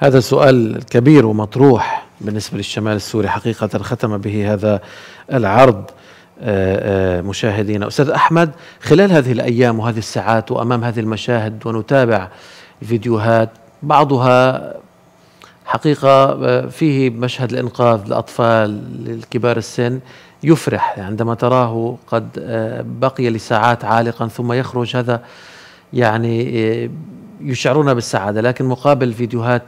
هذا السؤال كبير ومطروح بالنسبة للشمال السوري حقيقة، ختم به هذا العرض مشاهدينا. أستاذ أحمد، خلال هذه الأيام وهذه الساعات وأمام هذه المشاهد ونتابع فيديوهات بعضها حقيقة فيه مشهد الإنقاذ للأطفال للكبار السن يفرح، عندما تراه قد بقي لساعات عالقا ثم يخرج، هذا يعني يشعرون بالسعادة، لكن مقابل فيديوهات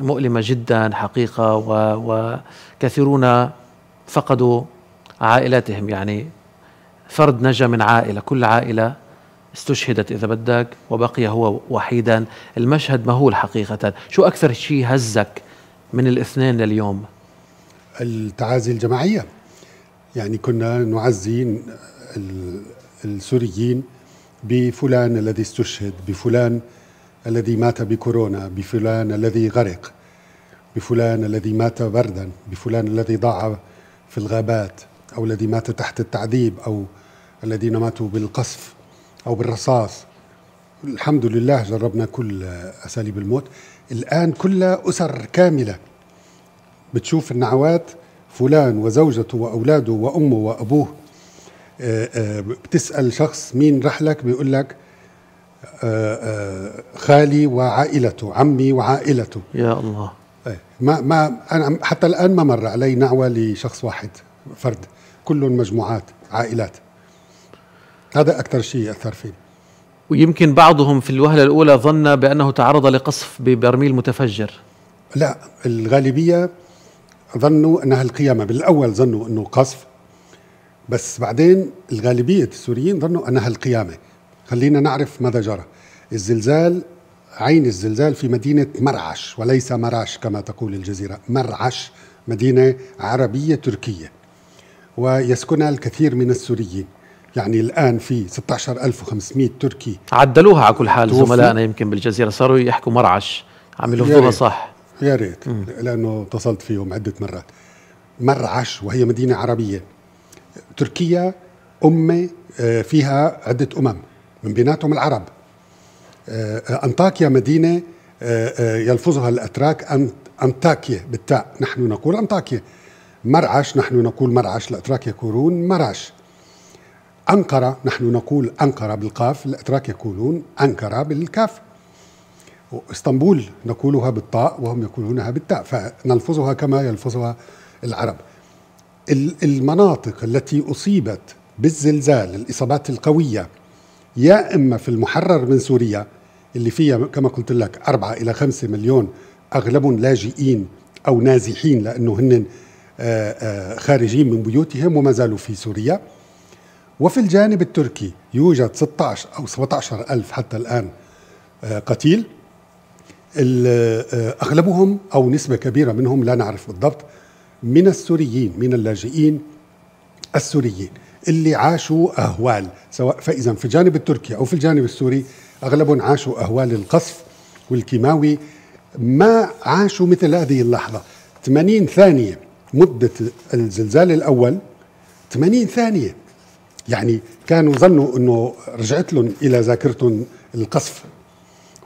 مؤلمة جدا حقيقة، وكثيرون فقدوا عائلتهم، يعني فرد نجا من عائلة، كل عائلة استشهدت إذا بدك وبقي هو وحيدا. المشهد مهول حقيقة. شو أكثر شيء هزك من الاثنين لليوم؟ التعازي الجماعية، يعني كنا نعزي السوريين بفلان الذي استشهد، بفلان الذي مات بكورونا، بفلان الذي غرق، بفلان الذي مات بردا، بفلان الذي ضاع في الغابات، أو الذي مات تحت التعذيب، أو الذين ماتوا بالقصف أو بالرصاص. الحمد لله جربنا كل أساليب الموت. الآن كل أسر كاملة بتشوف النعوات، فلان وزوجته وأولاده وأمه وأبوه. بتسأل شخص مين رحلك، بيقول لك خالي وعائلته، عمي وعائلته. يا الله. ما أنا حتى الآن ما مر علي نعوة لشخص واحد فرد، كلهم مجموعات عائلات. هذا أكثر شيء أثر فيه. ويمكن بعضهم في الوهلة الأولى ظن بأنه تعرض لقصف ببرميل متفجر. لا، الغالبية ظنوا أنها القيامة، بالأول ظنوا أنه قصف، بس بعدين الغالبية السوريين ظنوا أنها القيامة. خلينا نعرف ماذا جرى. الزلزال، عين الزلزال في مدينة مرعش، وليس مرعش كما تقول الجزيرة. مرعش مدينة عربية تركية ويسكنها الكثير من السوريين، يعني الآن في 16500 تركي. عدلوها على كل حال زملائنا يمكن بالجزيرة، صاروا يحكوا مرعش، عملوا فيها صح. يا ريت، لأنه اتصلت فيهم عدة مرات. مرعش وهي مدينة عربية، تركيا أمة فيها عدة أمم من بيناتهم العرب. أنطاكيا مدينة يلفظها الأتراك أنطاكيا بالتاء، نحن نقول أنطاكيا. مرعش نحن نقول مرعش، الأتراك يقولون مرعش. أنقرة نحن نقول أنقرة بالقاف، الأتراك يقولون أنقرة بالكاف. وإسطنبول نقولها بالطاء وهم يقولونها بالتاء، فنلفظها كما يلفظها العرب. المناطق التي أصيبت بالزلزال، الإصابات القوية، يا إما في المحرر من سوريا اللي فيها كما قلت لك 4 إلى 5 مليون، أغلبهم لاجئين أو نازحين لأنه هن خارجين من بيوتهم وما زالوا في سوريا. وفي الجانب التركي يوجد 16 أو 17 ألف حتى الآن قتيل، أغلبهم أو نسبة كبيرة منهم لا نعرف بالضبط من السوريين، من اللاجئين السوريين اللي عاشوا أهوال، سواء فإذا في الجانب التركي أو في الجانب السوري أغلبهم عاشوا أهوال القصف والكيماوي. ما عاشوا مثل هذه اللحظة. 80 ثانية مدة الزلزال الأول، 80 ثانية، يعني كانوا ظنوا أنه رجعت لهم إلى ذاكرتهم القصف،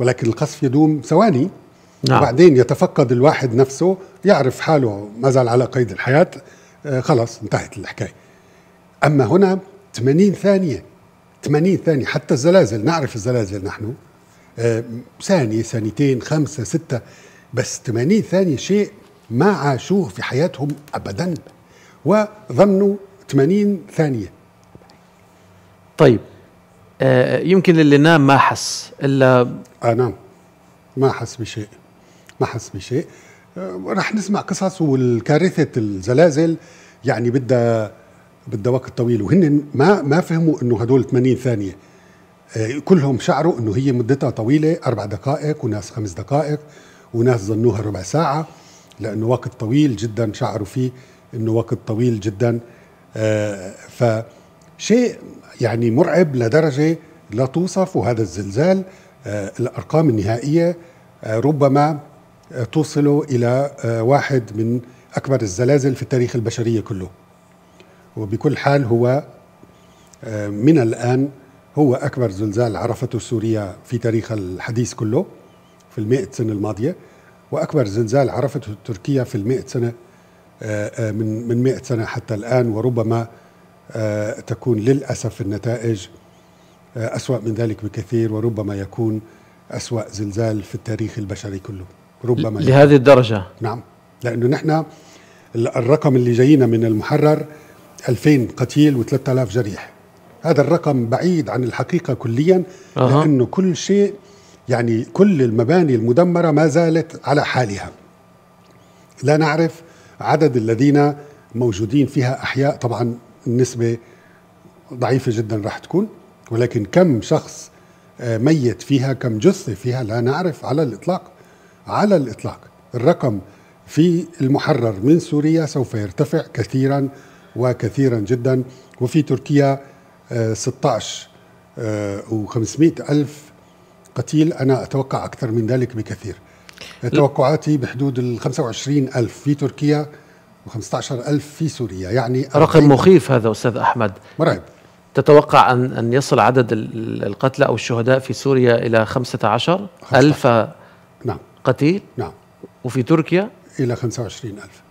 ولكن القصف يدوم ثواني. نعم. وبعدين يتفقد الواحد نفسه، يعرف حاله ما زال على قيد الحياة، خلاص انتهت الحكاية. أما هنا 80 ثانية، 80 ثانية. حتى الزلازل نعرف الزلازل نحن ثانية ثانيتين 5 6، بس 80 ثانية شيء ما عاشوه في حياتهم أبدا، وظنوا 80 ثانية. طيب يمكن اللي نام ما حس إلا نعم، ما حس بشيء، ما حس بشيء. رح نسمع قصص، والكارثة الزلازل يعني بدها وقت طويل، وهن ما فهموا انه هدول 80 ثانية. كلهم شعروا انه هي مدتها طويلة، 4 دقائق، وناس 5 دقائق، وناس ظنوها ربع ساعة، لأنه وقت طويل جدا، شعروا فيه انه وقت طويل جدا. فشيء يعني مرعب لدرجة لا توصف. وهذا الزلزال الأرقام النهائية ربما توصل إلى واحد من أكبر الزلازل في التاريخ البشرية كله. وبكل حال هو من الآن هو أكبر زلزال عرفته سوريا في تاريخ الحديث كله في 100 سنة الماضية، وأكبر زلزال عرفته تركيا في المئة سنة من 100 سنة حتى الآن، وربما تكون للأسف النتائج أسوأ من ذلك بكثير، وربما يكون أسوأ زلزال في التاريخ البشري كله ربما لهذه الدرجة. نعم، لأنه نحن الرقم اللي جاينا من المحرر 2000 قتيل و3000 جريح، هذا الرقم بعيد عن الحقيقة كليا، لأنه كل شيء يعني كل المباني المدمرة ما زالت على حالها، لا نعرف عدد الذين موجودين فيها أحياء، طبعا النسبة ضعيفة جدا راح تكون، ولكن كم شخص ميت فيها، كم جثة فيها، لا نعرف على الإطلاق، على الإطلاق. الرقم في المحرر من سوريا سوف يرتفع كثيرا وكثيرا جدا، وفي تركيا 16,500,000 قتيل، أنا أتوقع أكثر من ذلك بكثير، توقعاتي بحدود ال 25,000 في تركيا و15,000 في سوريا، يعني رقم مخيف هذا أستاذ أحمد، مرعب. تتوقع أن يصل عدد القتلى أو الشهداء في سوريا إلى 15,000 نعم قتيل؟ نعم، وفي تركيا؟ إلى 25,000.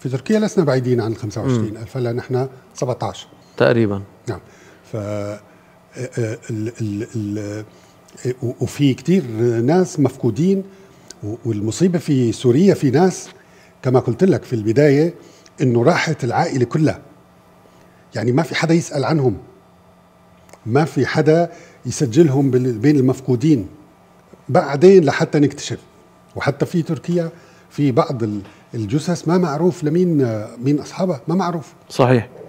في تركيا لسنا بعيدين عن 25,000، لا نحن 17 تقريبا. نعم، ف وفي كتير ناس مفقودين، والمصيبة في سوريا في ناس كما قلت لك في البداية إنه راحت العائلة كلها، يعني ما في حدا يسأل عنهم، ما في حدا يسجلهم بين المفقودين، بعدين لحتى نكتشف. وحتى في تركيا في بعض الجثث ما معروف لمين، مين أصحابها، ما معروف. صحيح.